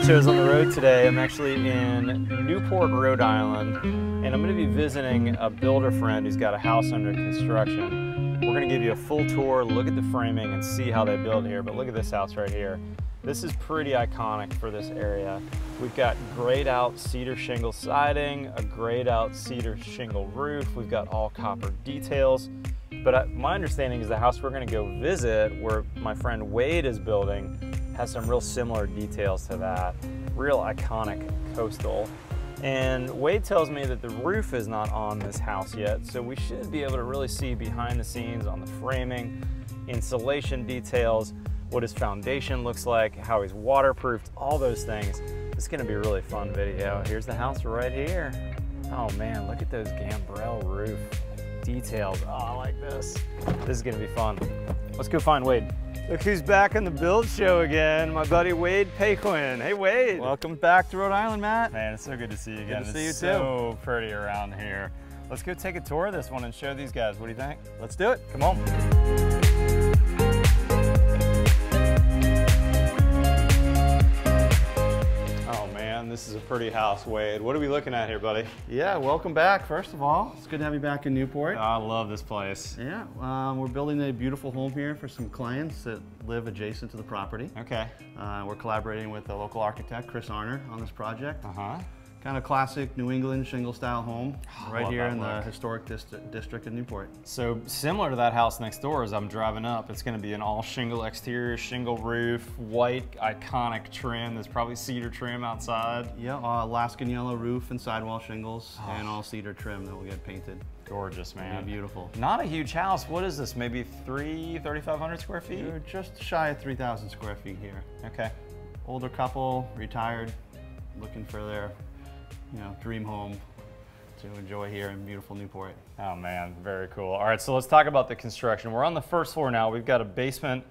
Build Show is on the road today. I'm actually in Newport, Rhode Island, and I'm going to be visiting a builder friend who's got a house under construction. We're going to give you a full tour, look at the framing, and see how they build here. But look at this house right here. This is pretty iconic for this area. We've got grayed out cedar shingle siding, a grayed out cedar shingle roof. We've got all copper details. But my understanding is the house we're going to go visit, where my friend Wade is building, has some real similar details to that. Real iconic coastal. And Wade tells me that the roof is not on this house yet, so we should be able to really see behind the scenes on the framing, insulation details, what his foundation looks like, how he's waterproofed, all those things. It's going to be a really fun video. Here's the house right here. Oh man, look at those gambrel roof details. Oh, I like this. This is going to be fun. Let's go find Wade. Look who's back on the Build Show again, my buddy Wade Paquin. Hey Wade. Welcome back to Rhode Island, Matt. Man, it's so good to see you again. Good to see you too. It's so pretty around here. Let's go take a tour of this one and show these guys. What do you think? Let's do it. Come on. This is a pretty house, Wade. What are we looking at here, buddy? Yeah, welcome back, first of all. It's good to have you back in Newport. I love this place. Yeah, we're building a beautiful home here for some clients that live adjacent to the property. Okay. We're collaborating with a local architect, Chris Arner, on this project. Uh-huh. Kind of classic New England shingle style home right here in the historic district of Newport. So similar to that house next door as I'm driving up, it's gonna be an all shingle exterior, shingle roof, white iconic trim. There's probably cedar trim outside. Yeah, Alaskan yellow roof and sidewall shingles and all cedar trim that will get painted. Gorgeous, man. Beautiful. Not a huge house. What is this, maybe 3,500 square feet? You're just shy of 3,000 square feet here. Okay. Older couple, retired, looking for their dream home to enjoy here in beautiful Newport. Oh man, very cool. All right, so let's talk about the construction. We're on the first floor now. We've got a basement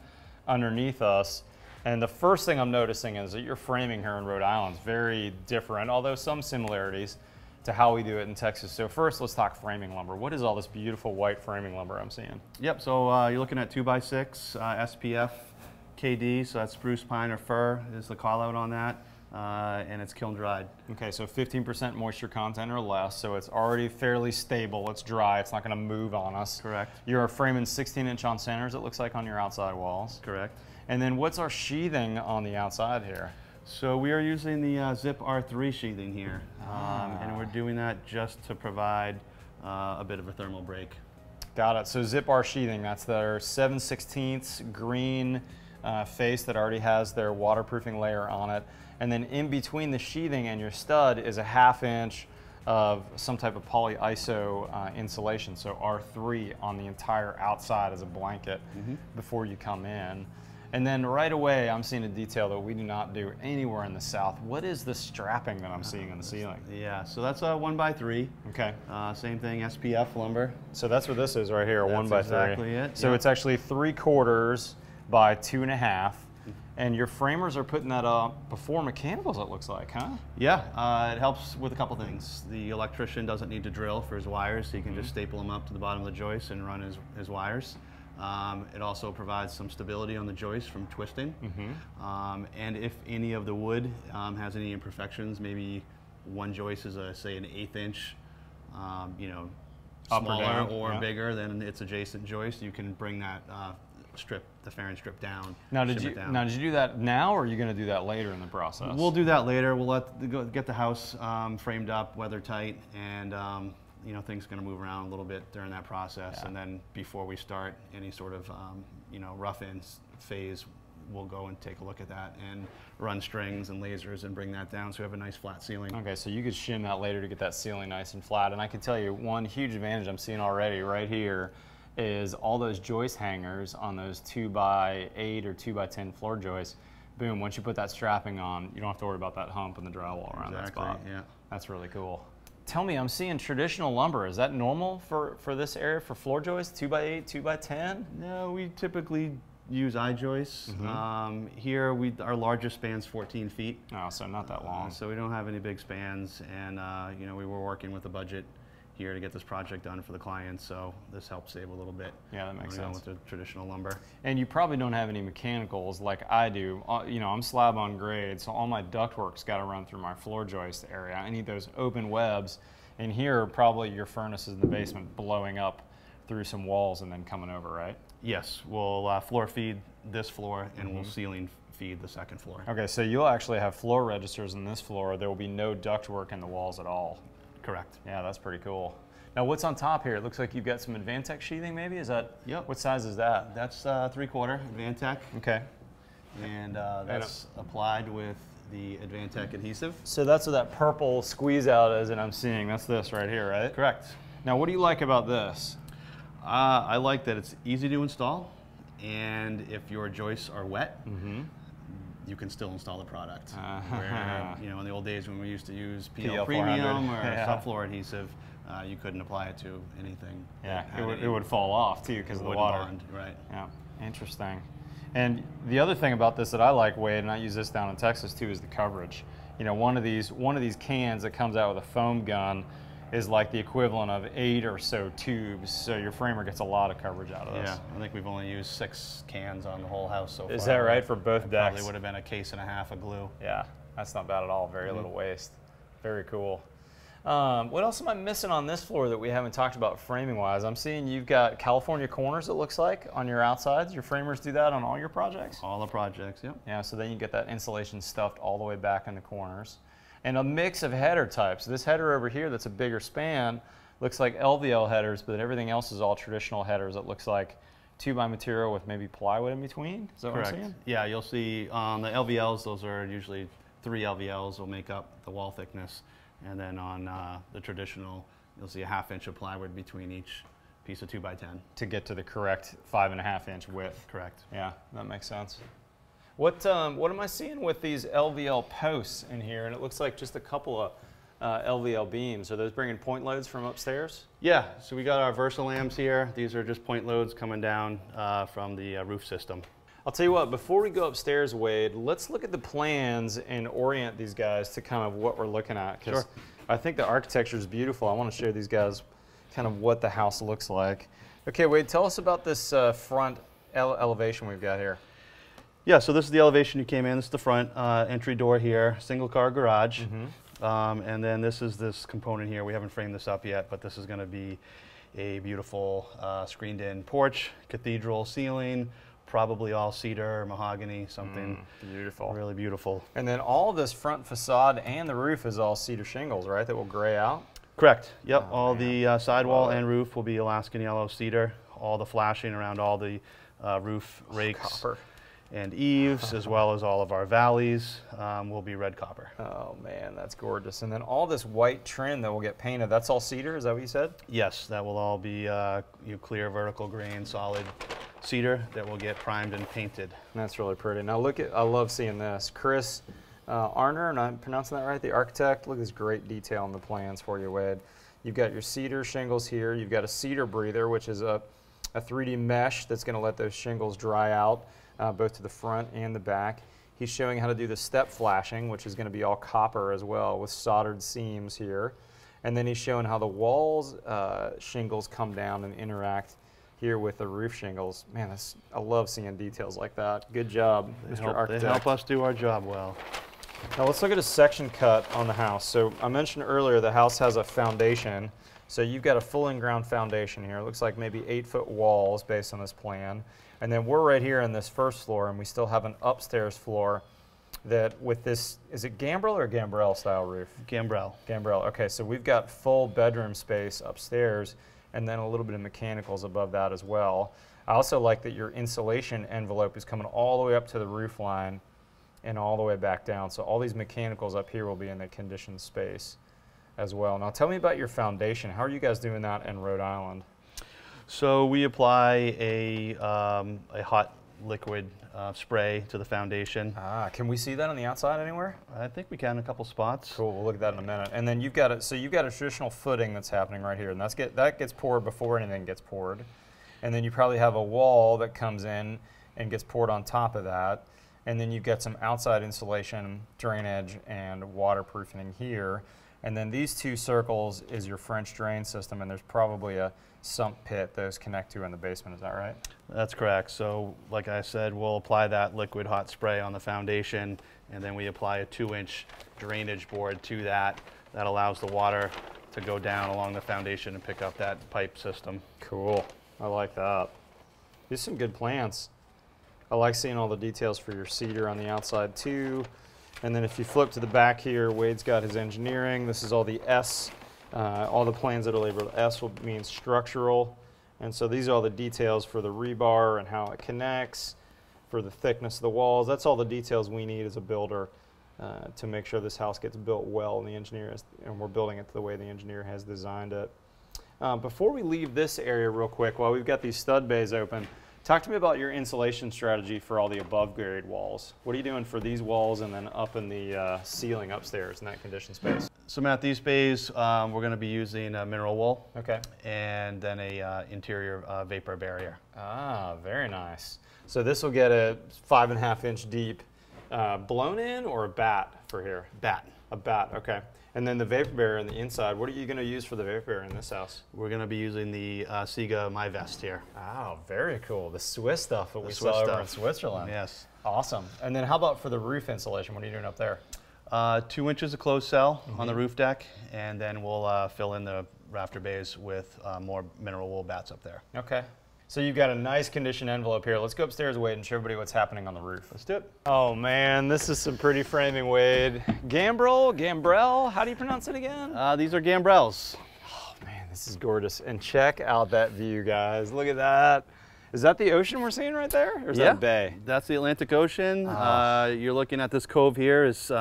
underneath us. And the first thing I'm noticing is that your framing here in Rhode Island is very different, although some similarities to how we do it in Texas. So first, let's talk framing lumber. What is all this beautiful white framing lumber I'm seeing? Yep, so you're looking at 2x6, SPF, KD, so that's spruce, pine, or fir is the call out on that. And it's kiln dried. Okay, so 15% moisture content or less, so it's already fairly stable, it's dry, it's not gonna move on us. Correct. You're framing 16-inch on centers, it looks like, on your outside walls. Correct. And then what's our sheathing on the outside here? So we are using the Zip R3 sheathing here, and we're doing that just to provide a bit of a thermal break. Got it, so Zip R sheathing, that's their 7/16 green face that already has their waterproofing layer on it. And then in between the sheathing and your stud is a 1/2 inch of some type of polyiso insulation, so R3 on the entire outside as a blanket before you come in. And then right away, I'm seeing a detail that we do not do anywhere in the South. What is the strapping that I'm seeing on the ceiling? Yeah, so that's a 1x3. Okay. Same thing, SPF lumber. So that's what this is right here, that's 1x3. Exactly it. So it's actually 3/4 by 2.5. And your framers are putting that up before mechanicals, it looks like, huh? Yeah, it helps with a couple things. The electrician doesn't need to drill for his wires, so he can just staple them up to the bottom of the joist and run his wires. It also provides some stability on the joist from twisting. And if any of the wood has any imperfections, maybe one joist is, say, an 1/8 inch, smaller or bigger than its adjacent joist, you can bring that strip, the fairing strip down. Now did you do that now, or are you going to do that later in the process? We'll do that later. We'll get the house framed up, weather tight, and things are going to move around a little bit during that process. And then before we start any sort of rough in phase, we'll go and take a look at that and run strings and lasers and bring that down so we have a nice flat ceiling. Okay, so you could shim that later to get that ceiling nice and flat. And I can tell you one huge advantage I'm seeing already right here is all those joist hangers on those 2x8 or 2x10 floor joists. Boom, once you put that strapping on, you don't have to worry about that hump and the drywall around that spot. Yeah. That's really cool. Tell me, I'm seeing traditional lumber. Is that normal for this area for floor joists, 2x8, 2x10? No, we typically use I-joists. Here, our largest span's 14 feet. Oh, so not that long. So we don't have any big spans, and we were working with a budget here to get this project done for the clients, so this helps save a little bit. Yeah, that makes sense. With the traditional lumber. And you probably don't have any mechanicals like I do. You know, I'm slab on grade, so all my ductwork's got to run through my floor joist area. I need those open webs. And here, probably your furnace is in the basement blowing up through some walls and then coming over, right? Yes, we'll floor feed this floor and we'll ceiling feed the second floor. Okay, so you'll actually have floor registers in this floor. There will be no ductwork in the walls at all. Correct. Yeah, that's pretty cool. Now what's on top here? It looks like you've got some Advantech sheathing maybe? Is that, yep. What size is that? That's 3/4 Advantech. Okay. And that's applied with the Advantech adhesive. So that's what that purple squeeze out is that I'm seeing. That's this right here, right? Correct. Now what do you like about this? I like that it's easy to install, and if your joists are wet, you can still install the product. Where, you know, in the old days when we used to use PL Premium or subfloor adhesive, you couldn't apply it to anything. Yeah, it would fall off too because of the water. Bond, right. Yeah, interesting. And the other thing about this that I like, Wade, and I use this down in Texas too, is the coverage. You know, one of these cans that comes out with a foam gun is like the equivalent of 8 or so tubes, so your framer gets a lot of coverage out of this. Yeah, I think we've only used 6 cans on the whole house so far. Is that right for both decks? Probably would have been a 1.5 cases of glue. Yeah, that's not bad at all. Very little waste. Very cool. What else am I missing on this floor that we haven't talked about framing-wise? I'm seeing you've got California corners, it looks like, on your outsides. Your framers do that on all your projects? All the projects, yep. Yeah, so then you get that insulation stuffed all the way back in the corners. And a mix of header types. This header over here that's a bigger span looks like LVL headers, but everything else is all traditional headers. It looks like 2x material with maybe plywood in between. Is that correct? What I'm saying? Yeah, you'll see the LVLs, those are usually 3 LVLs will make up the wall thickness. And then on the traditional, you'll see a 1/2 inch of plywood between each piece of 2x10. To get to the correct 5.5 inch width. Correct. Yeah, that makes sense. What am I seeing with these LVL posts in here? And it looks like just a couple of LVL beams. Are those bringing point loads from upstairs? Yeah, so we got our Versa-Lams here. These are just point loads coming down from the roof system. I'll tell you what, before we go upstairs, Wade, let's look at the plans and orient these guys to kind of what we're looking at. Because I think the architecture is beautiful. I want to show these guys kind of what the house looks like. Okay, Wade, tell us about this front elevation we've got here. Yeah, so this is the elevation you came in. This is the front entry door here, single car garage. And then this is this component here. We haven't framed this up yet, but this is going to be a beautiful screened in porch, cathedral ceiling, probably all cedar, mahogany, something beautiful, really beautiful. And then all this front facade and the roof is all cedar shingles, right, that will gray out? Correct. Yep, all the sidewall and roof will be Alaskan yellow cedar, all the flashing around all the roof rakes. Copper. And eaves, as well as all of our valleys, will be red copper. Oh man, that's gorgeous. And then all this white trim that will get painted, that's all cedar, is that what you said? Yes, that will all be clear, vertical grain, solid cedar that will get primed and painted. And that's really pretty. Now look at, I love seeing this. Chris Arner, and I'm pronouncing that right, the architect. Look at this great detail in the plans for you, Wade. You've got your cedar shingles here. You've got a cedar breather, which is a 3D mesh that's gonna let those shingles dry out. Both to the front and the back. He's showing how to do the step flashing, which is going to be all copper as well with soldered seams here. And then he's showing how the walls shingles come down and interact here with the roof shingles. Man, that's, I love seeing details like that. Good job, Mr. Architect. They help us do our job well. Now let's look at a section cut on the house. So I mentioned earlier the house has a foundation. So you've got a full in-ground foundation here. It looks like maybe 8-foot walls based on this plan. And then we're right here on this first floor, and we still have an upstairs floor that with this, is it gambrel or gambrel style roof? Gambrel. Gambrel, okay, so we've got full bedroom space upstairs and then a little bit of mechanicals above that as well. I also like that your insulation envelope is coming all the way up to the roof line and all the way back down. So all these mechanicals up here will be in the conditioned space as well. Now tell me about your foundation. How are you guys doing that in Rhode Island? So we apply a hot liquid spray to the foundation. Ah, can we see that on the outside anywhere? I think we can in a couple spots. Cool, we'll look at that in a minute. And then you've got it. So you've got a traditional footing that's happening right here, and that's that gets poured before anything gets poured. And then you probably have a wall that comes in and gets poured on top of that. And then you've got some outside insulation, drainage, and waterproofing here. And then these two circles is your French drain system, and there's probably a sump pit those connect to in the basement, is that right? That's correct. So like I said, we'll apply that liquid hot spray on the foundation, and then we apply a 2-inch drainage board to that. That allows the water to go down along the foundation and pick up that pipe system. Cool, I like that. These are some good plans. I like seeing all the details for your cedar on the outside too. And then if you flip to the back here, Wade's got his engineering. This is all the S, all the plans that are labeled S will mean structural. And so these are all the details for the rebar and how it connects, for the thickness of the walls. That's all the details we need as a builder to make sure this house gets built well and the engineer is, and we're building it the way the engineer has designed it. Before we leave this area real quick, while we've got these stud bays open, talk to me about your insulation strategy for all the above grade walls. What are you doing for these walls and then up in the ceiling upstairs in that conditioned space? So Matt, these bays, we're going to be using mineral wool. Okay. And then a interior vapor barrier. Ah, very nice. So this will get a 5.5-inch deep blown in, or a bat for here? Bat. A bat, okay. And then the vapor barrier on the inside, what are you going to use for the vapor barrier in this house? We're going to be using the Siga MyVest here. Oh, very cool. The Swiss stuff that we saw over in Switzerland. Yes. Awesome. And then how about for the roof insulation? What are you doing up there? 2 inches of closed cell on the roof deck, and then we'll fill in the rafter bays with more mineral wool bats up there. Okay. So you've got a nice conditioned envelope here. Let's go upstairs, Wade, and show everybody what's happening on the roof. Let's do it. Oh man, this is some pretty framing, Wade. Gambrel, gambrel, how do you pronounce it again? These are gambrels. Oh man, this is gorgeous. And check out that view, guys. Look at that. Is that the ocean we're seeing right there? Or is that a bay? That's the Atlantic Ocean. You're looking at this cove here is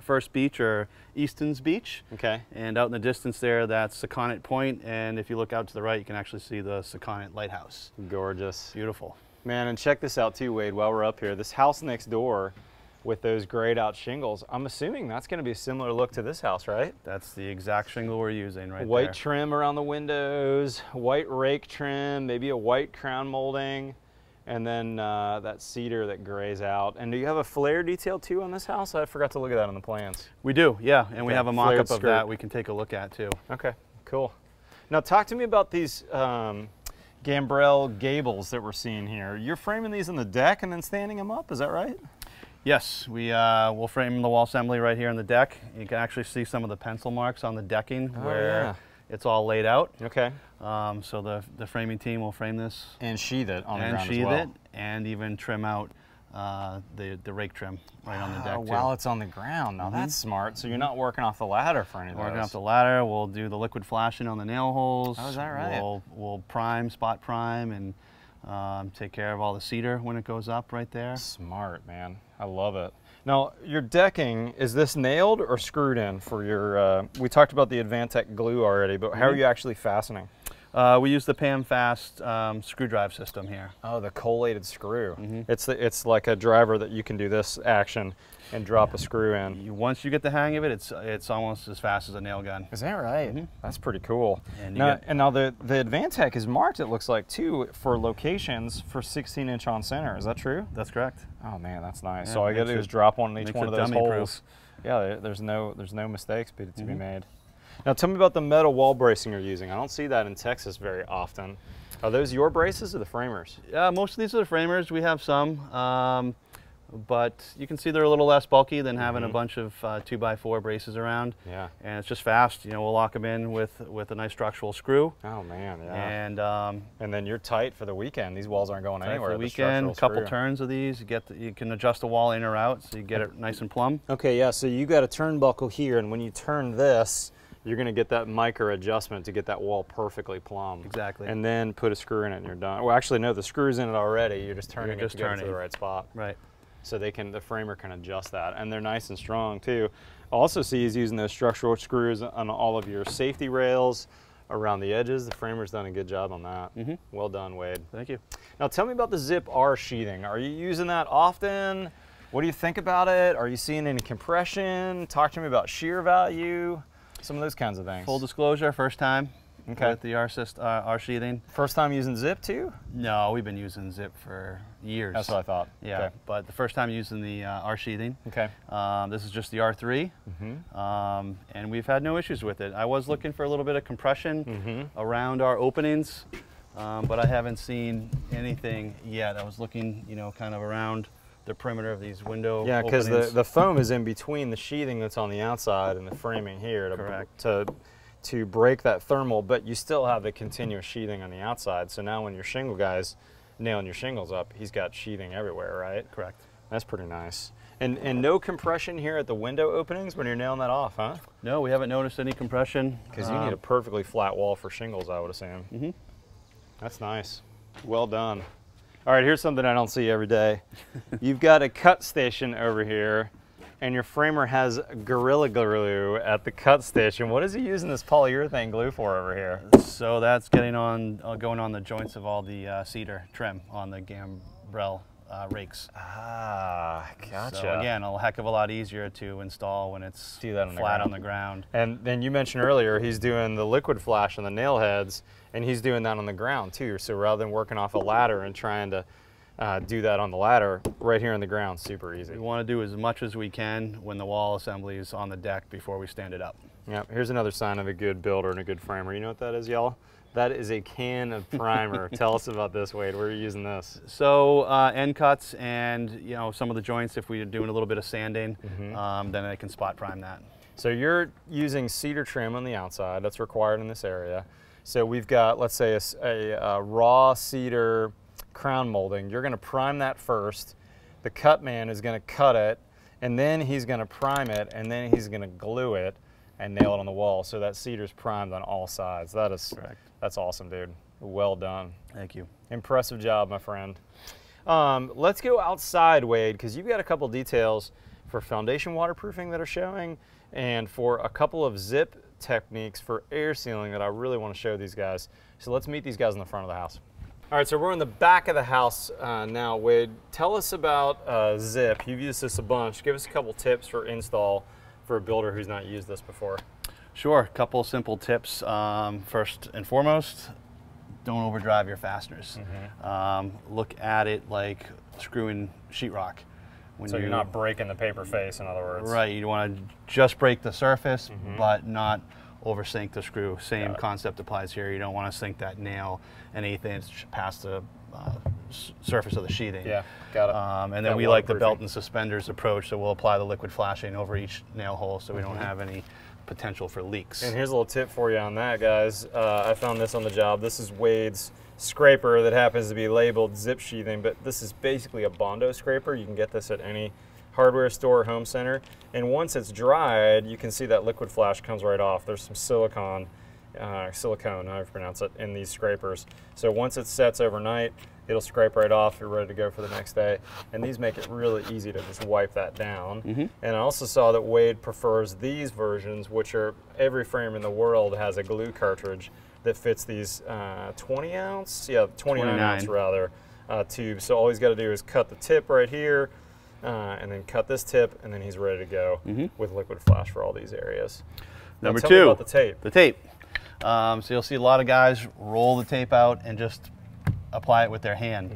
First Beach or Easton's Beach. Okay. And out in the distance there, that's Sakonnet Point. And if you look out to the right, you can actually see the Sakonnet Lighthouse. Gorgeous. Beautiful. Man, and check this out too, Wade, while we're up here. This house next door with those grayed out shingles, I'm assuming that's going to be a similar look to this house, right? That's the exact shingle we're using right there. White trim around the windows, white rake trim, maybe a white crown molding, and then that cedar that grays out. And do you have a flare detail too on this house? I forgot to look at that on the plans. We do, yeah, and we have a mock-up of that we can take a look at too. Okay, cool. Now talk to me about these gambrel gables that we're seeing here. You're framing these on the deck and then standing them up, is that right? Yes, we will frame the wall assembly right here on the deck. You can actually see some of the pencil marks on the decking where it's all laid out. Okay. So the framing team will frame this. And sheathe it on the ground as well. And sheathe it, and even trim out the rake trim right on the deck too. While it's on the ground, now that's smart. So you're not working off the ladder for anything. Working off the ladder, we'll do the liquid flashing on the nail holes. Oh, is that right? We'll prime, spot prime, and take care of all the cedar when it goes up right there. Smart, man. I love it. Now, your decking, is this nailed or screwed in for your, we talked about the Advantech glue already, but how are you actually fastening? We use the PAMFAST screwdrive system here. Oh, the collated screw. It's like a driver that you can do this action and drop a screw in. Once you get the hang of it, it's almost as fast as a nail gun. Is that right? That's pretty cool. And now, the Advantech is marked, it looks like, too, for locations for 16-inch on center. Is that true? That's correct. Oh, man, that's nice. Yeah, so all I got to do is drop one in each one of those holes. Yeah, there's no mistakes to be made. Now tell me about the metal wall bracing you're using. I don't see that in Texas very often. Are those your braces or the framers? Yeah, most of these are the framers. We have some, but you can see they're a little less bulky than having a bunch of 2x4 braces around. Yeah. And it's just fast. You know, we'll lock them in with a nice structural screw. Oh man, yeah. And then you're tight for the weekend. These walls aren't going anywhere. For the weekend, a couple turns of these. You get you can adjust the wall in or out, so you get it nice and plumb. Okay, yeah. So you got a turnbuckle here, and when you turn this, you're going to get that micro adjustment to get that wall perfectly plumb. Exactly. And then put a screw in it and you're done. Well, actually, no, the screw's in it already. You're just turning it to get it to the right spot. Right. So they can, the framer can adjust that. And they're nice and strong, too. Also see he's using those structural screws on all of your safety rails around the edges. The framer's done a good job on that. Well done, Wade. Thank you. Now, tell me about the Zip R sheathing. Are you using that often? What do you think about it? Are you seeing any compression? Talk to me about shear value. Some of those kinds of things. Full disclosure, first time okay. with the R sheathing. First time using Zip too? No, we've been using Zip for years. That's what I thought. Yeah, okay. But the first time using the R sheathing. Okay. This is just the R3, mm-hmm. And we've had no issues with it. I was looking for a little bit of compression mm-hmm. around our openings, but I haven't seen anything yet. I was looking, you know, kind of around the perimeter of these window yeah, because the foam is in between the sheathing that's on the outside and the framing here to, correct. To break that thermal, but you still have the continuous sheathing on the outside. So now when your shingle guy's nailing your shingles up, he's got sheathing everywhere, right? Correct. That's pretty nice. And no compression here at the window openings when you're nailing that off, huh? No, we haven't noticed any compression. Because you need a perfectly flat wall for shingles, I would assume. Mm-hmm. That's nice. Well done. All right, here's something I don't see every day. You've got a cut station over here, and your framer has Gorilla Glue at the cut station. What is he using this polyurethane glue for over here? So that's getting on, going on the joints of all the cedar trim on the gambrel rakes. Ah, gotcha. So again, a heck of a lot easier to install when it's flat on the ground. And then you mentioned earlier, he's doing the liquid flash on the nail heads, and he's doing that on the ground too. So rather than working off a ladder and trying to do that on the ladder, right here on the ground, super easy. We want to do as much as we can when the wall assembly is on the deck before we stand it up. Yeah, here's another sign of a good builder and a good framer. You know what that is, y'all? That is a can of primer. Tell us about this, Wade. Where are you using this? So end cuts and, you know, some of the joints, if we're doing a little bit of sanding, mm-hmm. Then I can spot prime that. So you're using cedar trim on the outside. That's required in this area. So we've got, let's say, a raw cedar crown molding. You're going to prime that first. The cut man is going to cut it, and then he's going to prime it, and then he's going to glue it and nail it on the wall. So that cedar's primed on all sides. That is correct. That's awesome, dude. Well done. Thank you. Impressive job, my friend. Let's go outside, Wade, because you've got a couple details for foundation waterproofing that are showing, and for a couple of Zip techniques for air sealing that I really want to show these guys. So let's meet these guys in the front of the house. All right, so we're in the back of the house now, Wade. Tell us about Zip. You've used this a bunch. Give us a couple tips for install for a builder who's not used this before. Sure, a couple simple tips. First and foremost, don't overdrive your fasteners. Mm-hmm. Look at it like screwing sheetrock. So you're not breaking the paper face, in other words. Right, you want to just break the surface, mm-hmm. but not oversink the screw. Same concept applies here. You don't want to sink that nail an 1/8 inch past the surface of the sheathing. Yeah, got it. And then we like the belt and suspenders approach, so we'll apply the liquid flashing over each nail hole so we don't have any potential for leaks. And here's a little tip for you on that, guys. I found this on the job. This is Wade's scraper that happens to be labeled Zip sheathing, but this is basically a Bondo scraper. You can get this at any hardware store or home center. And once it's dried, you can see that liquid flash comes right off. There's some silicone, however you pronounce it, in these scrapers. So once it sets overnight, it'll scrape right off. You're ready to go for the next day. And these make it really easy to just wipe that down. Mm-hmm. And I also saw that Wade prefers these versions, which are every frame in the world has a glue cartridge that fits these 29 ounce tubes. So all he's got to do is cut the tip right here, and then cut this tip, and then he's ready to go with liquid flash for all these areas. Number two, about the tape. The tape. So you'll see a lot of guys roll the tape out and just apply it with their hand.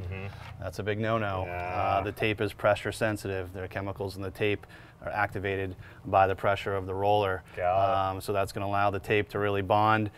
That's a big no-no. Yeah. The tape is pressure sensitive. There are chemicals in the tape are activated by the pressure of the roller. So that's going to allow the tape to really bond.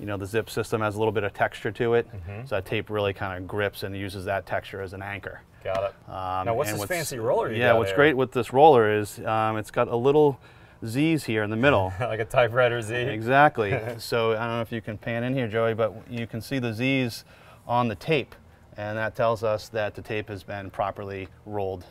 You know, the Zip system has a little bit of texture to it, so that tape really kind of grips and uses that texture as an anchor. Got it. Now, what's this fancy roller you got? Yeah, what's great with this roller is it's got a little Z's here in the middle. Like a typewriter Z. Exactly. So I don't know if you can pan in here, Joey, but you can see the Z's on the tape, and that tells us that the tape has been properly rolled.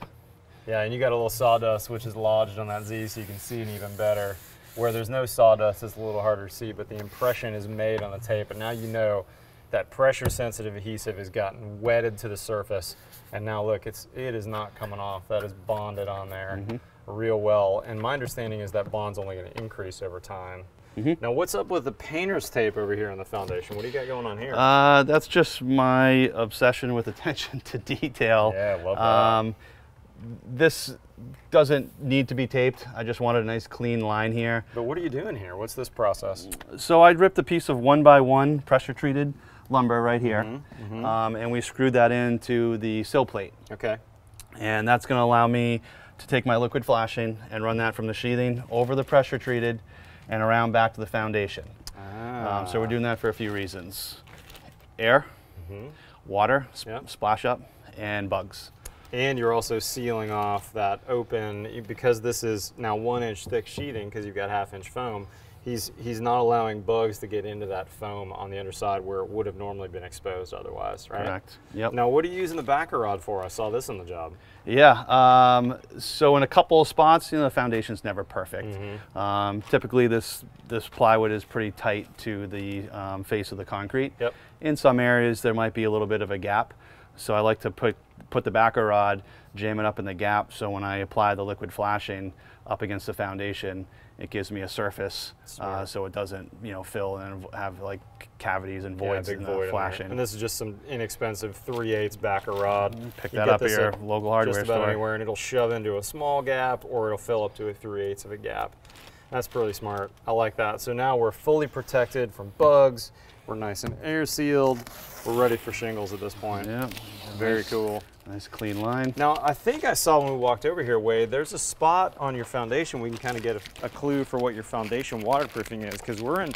Yeah, and you got a little sawdust which is lodged on that Z, so you can see it even better. Where there's no sawdust, it's a little harder to see, but the impression is made on the tape, and now you know that pressure-sensitive adhesive has gotten wetted to the surface, and now look, it is not coming off. That is bonded on there real well, and my understanding is that bond's only going to increase over time. Now, what's up with the painter's tape over here on the foundation? What do you got going on here? That's just my obsession with attention to detail. Yeah, I love that. This doesn't need to be taped. I just wanted a nice clean line here. But what are you doing here? What's this process? So I ripped a piece of 1x1 pressure treated lumber right here, and we screwed that into the sill plate. Okay. And that's going to allow me to take my liquid flashing and run that from the sheathing over the pressure treated and around back to the foundation. Ah. So we're doing that for a few reasons. Air, water, splash up, and bugs. And you're also sealing off that open, because this is now 1-inch thick sheathing, because you've got 1/2-inch foam, he's not allowing bugs to get into that foam on the underside where it would have normally been exposed otherwise, right? Correct, yep. Now, what are you using the backer rod for? I saw this on the job. Yeah, so in a couple of spots, you know, the foundation's never perfect. Typically, this plywood is pretty tight to the face of the concrete. Yep. In some areas, there might be a little bit of a gap. So I like to put the backer rod, jam it up in the gap, so when I apply the liquid flashing up against the foundation, it gives me a surface, so it doesn't, you know, fill and have like cavities and voids in the flashing. And this is just some inexpensive 3/8 backer rod. Pick that up at your local hardware store. Just about anywhere, and it'll shove into a small gap, or it'll fill up to a 3/8 of a gap. That's pretty smart. I like that. So now we're fully protected from bugs. We're nice and air sealed. We're ready for shingles at this point. Yeah. Very cool. Nice clean line. Now, I think I saw when we walked over here, Wade, there's a spot on your foundation. We can kind of get a clue for what your foundation waterproofing is, because we're in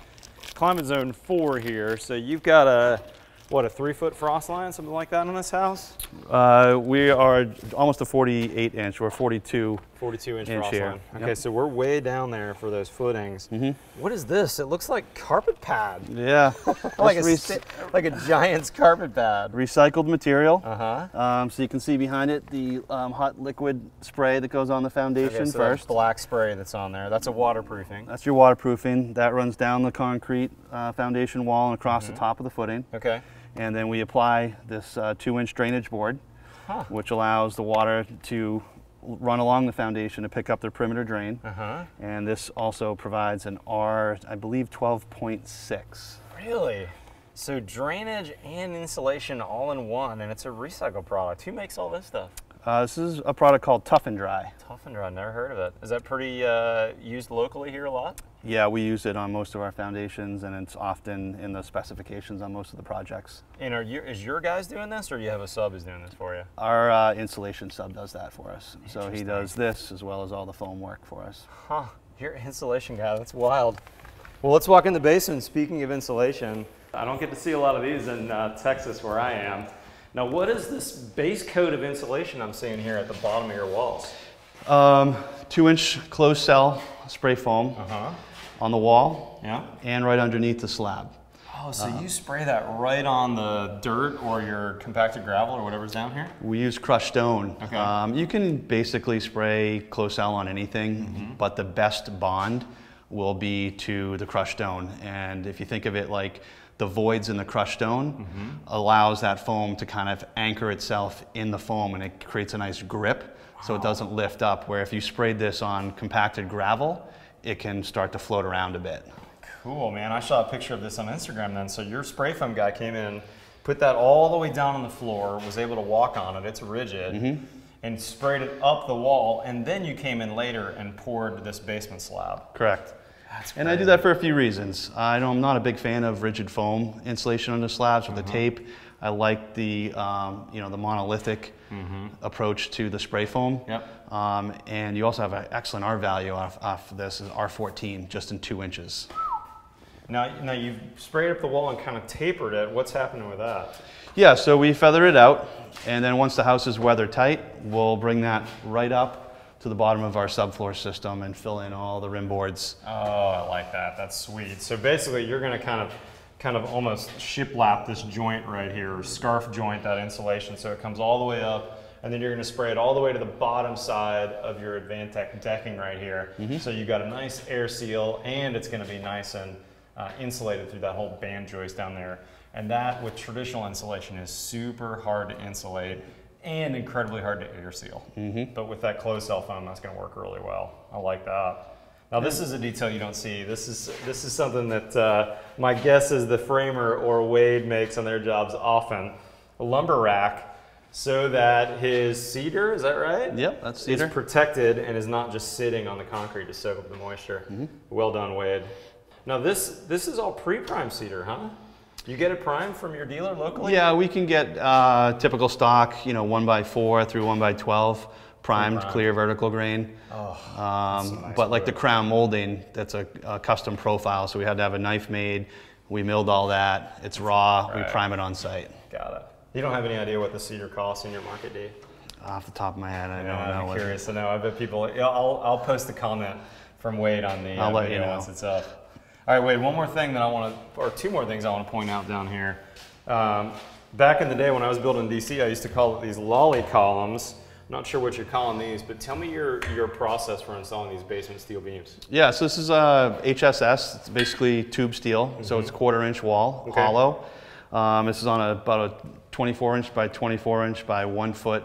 climate zone 4 here. So you've got a 3-foot frost line, something like that on this house? We are almost a 48-inch or 42. 42-inch frost line. Okay, so we're way down there for those footings. What is this? It looks like carpet pad. Yeah. like a giant's carpet pad. Recycled material. So you can see behind it the hot liquid spray that goes on the foundation first. That's black spray that's on there. That's a waterproofing. That's your waterproofing. That runs down the concrete foundation wall and across the top of the footing. Okay. And then we apply this 2-inch drainage board, which allows the water to run along the foundation to pick up their perimeter drain. And this also provides an R, I believe, 12.6. Really? So drainage and insulation all in one, and it's a recycled product. Who makes all this stuff? This is a product called Tough and Dry. Tough and Dry, never heard of it. Is that pretty used locally here a lot? Yeah, we use it on most of our foundations, and it's often in the specifications on most of the projects. And is your guys doing this, or do you have a sub who's doing this for you? Our insulation sub does that for us. So he does this as well as all the foam work for us. Huh, you're an insulation guy, that's wild. Well, let's walk in the basement. Speaking of insulation, I don't get to see a lot of these in Texas where I am. Now, what is this base coat of insulation I'm seeing here at the bottom of your walls? 2-inch closed cell spray foam on the wall and right underneath the slab. Oh, so you spray that right on the dirt or your compacted gravel or whatever's down here? We use crushed stone. Okay. You can basically spray closed cell on anything, but the best bond will be to the crushed stone. And if you think of it like the voids in the crushed stone allows that foam to kind of anchor itself in the foam, and it creates a nice grip so it doesn't lift up, where if you sprayed this on compacted gravel, it can start to float around a bit. Cool, man. I saw a picture of this on Instagram then. So your spray foam guy came in, put that all the way down on the floor, was able to walk on it, it's rigid, and sprayed it up the wall, and then you came in later and poured this basement slab. Correct. And I do that for a few reasons. I know I'm not a big fan of rigid foam insulation under slabs with the tape. I like the, you know, the monolithic approach to the spray foam. Yep. And you also have an excellent R value off this, is R14, just in 2 inches. Now you've sprayed up the wall and kind of tapered it. What's happening with that? Yeah, so we feather it out, and then once the house is weather tight, we'll bring that right up to the bottom of our subfloor system and fill in all the rim boards. Oh, I like that. That's sweet. So basically, you're going to kind of almost shiplap this joint right here, or scarf joint that insulation, so it comes all the way up, and then you're going to spray it all the way to the bottom side of your Advantech decking right here. So you've got a nice air seal, and it's going to be nice and insulated through that whole band joist down there. And that, with traditional insulation, is super hard to insulate and incredibly hard to air seal. But with that closed cell foam, that's gonna work really well. I like that. Now this is a detail you don't see. This is something that my guess is the framer or Wade makes on their jobs often. A lumber rack. so that his cedar, is that right? Yep, that's cedar. Is protected and is not just sitting on the concrete to soak up the moisture. Mm-hmm. Well done, Wade. Now this is all pre-prime cedar, huh? You get a prime from your dealer locally? Yeah, we can get typical stock, you know, 1x4 through 1x12, primed clear vertical grain. Oh, nice but like the crown molding, that's a custom profile. So we had to have a knife made. We milled all that. It's raw. Right. We prime it on site. Got it. You don't have any idea what the cedar costs in your market, do you? Off the top of my head, I don't know. I'm curious to know. I bet people, I'll post a comment from Wade on the video once it's up. All right, Wade, one more thing that I want to, or two more things I want to point out down here. Back in the day when I was building DC, I used to call it these lolly columns. I'm not sure what you're calling these, but tell me your process for installing these basement steel beams. Yeah, so this is HSS. It's basically tube steel, mm-hmm. so it's quarter-inch wall, okay. hollow. This is on about a 24-inch by 24-inch by 1 foot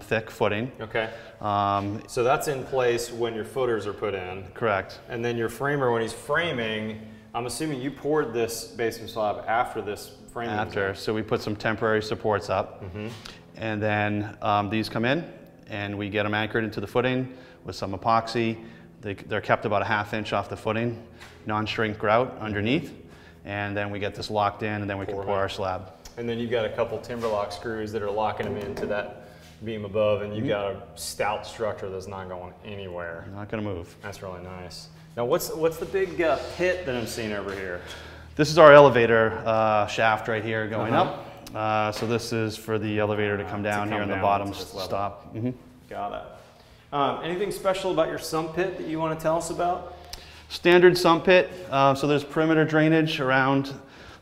thick footing. Okay. So that's in place when your footers are put in. Correct. And then your framer, when he's framing, I'm assuming you poured this basement slab after this framing. After, so we put some temporary supports up. Mm-hmm. And then these come in and we get them anchored into the footing with some epoxy. They're kept about a ½ inch off the footing, non-shrink grout underneath. And then we get this locked in and then we can pour our slab. And then you've got a couple Timberlock screws that are locking them into that beam above, and you've got a stout structure that's not going anywhere. Not going to move. That's really nice. Now, what's the big pit that I'm seeing over here? This is our elevator shaft right here going up. So this is for the elevator to come down here on the bottom stop. Mm-hmm. Got it. Anything special about your sump pit that you want to tell us about? Standard sump pit. So there's perimeter drainage around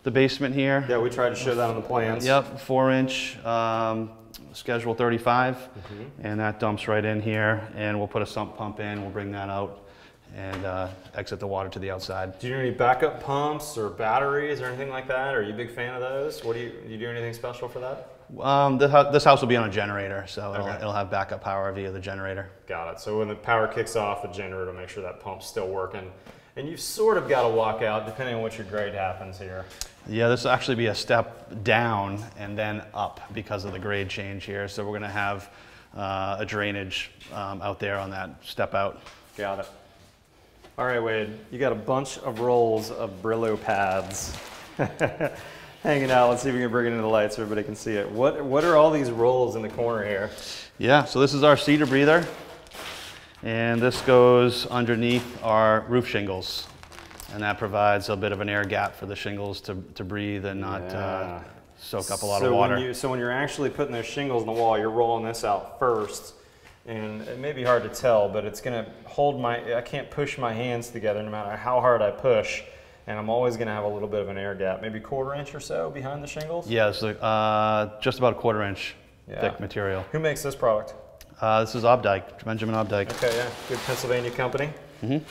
the basement here. Yeah, we tried to show that on the plans. Yep, 4-inch. Schedule 35, mm-hmm. and that dumps right in here, and we'll put a sump pump in, we'll bring that out, and exit the water to the outside. Do you do any backup pumps or batteries or anything like that? Are you a big fan of those? What do you do anything special for that? This house will be on a generator, so it'll have backup power via the generator. Got it. So when the power kicks off, the generator will make sure that pump's still working. And you've sort of got to walk out, depending on what your grade happens here. Yeah, this will actually be a step down and then up because of the grade change here. So we're going to have a drainage out there on that step out. Got it. All right, Wade, you got a bunch of rolls of Brillo pads hanging out. Let's see if we can bring it into the light so everybody can see it. What are all these rolls in the corner here? Yeah, so this is our cedar breather. And this goes underneath our roof shingles, and that provides a bit of an air gap for the shingles to breathe and not soak up a lot of water. So when you're actually putting those shingles in the wall, you're rolling this out first, and it may be hard to tell, but it's going to hold I can't push my hands together no matter how hard I push, and I'm always going to have a little bit of an air gap, maybe 1/4 inch or so behind the shingles? Yeah, so, just about 1/4 inch thick material. Who makes this product? This is Obdyke, Benjamin Obdyke. Okay, yeah, good Pennsylvania company. Mm-hmm.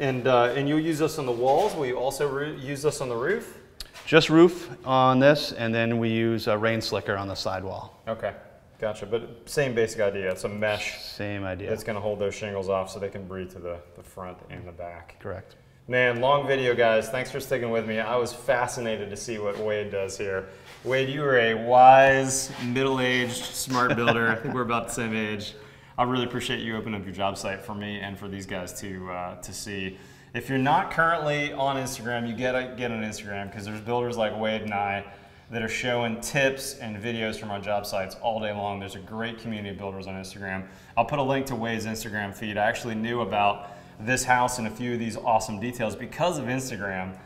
And you'll use this on the walls? Will you also use this on the roof? Just roof on this, and then we use a rain slicker on the sidewall. Okay, gotcha. But same basic idea. It's a mesh. Same idea. It's going to hold those shingles off so they can breathe to the front and the back. Correct. Man, long video, guys. Thanks for sticking with me. I was fascinated to see what Wade does here. Wade, you are a wise, middle-aged, smart builder. I think we're about the same age. I really appreciate you opening up your job site for me and for these guys to see. If you're not currently on Instagram, you gotta get on Instagram because there's builders like Wade and I that are showing tips and videos from our job sites all day long. There's a great community of builders on Instagram. I'll put a link to Wade's Instagram feed. I actually knew about this house and a few of these awesome details because of Instagram.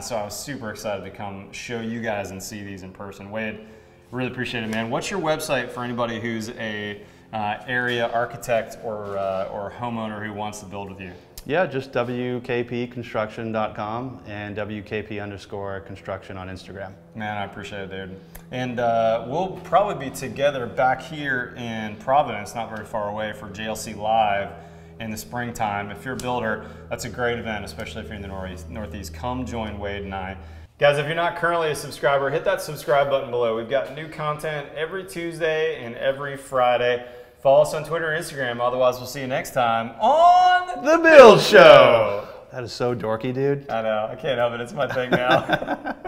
So I was super excited to come show you guys and see these in person. Wade, really appreciate it, man. What's your website for anybody who's a area architect or homeowner who wants to build with you? Yeah, just wkpconstruction.com and wkp_construction on Instagram. Man, I appreciate it, dude. And we'll probably be together back here in Providence, not very far away, for JLC Live in the springtime. If you're a builder, that's a great event, especially if you're in the Northeast. Come join Wade and I. Guys, if you're not currently a subscriber, hit that subscribe button below. We've got new content every Tuesday and every Friday. Follow us on Twitter and Instagram. Otherwise, we'll see you next time on The Build Show. That is so dorky, dude. I know. I can't help it. It's my thing now.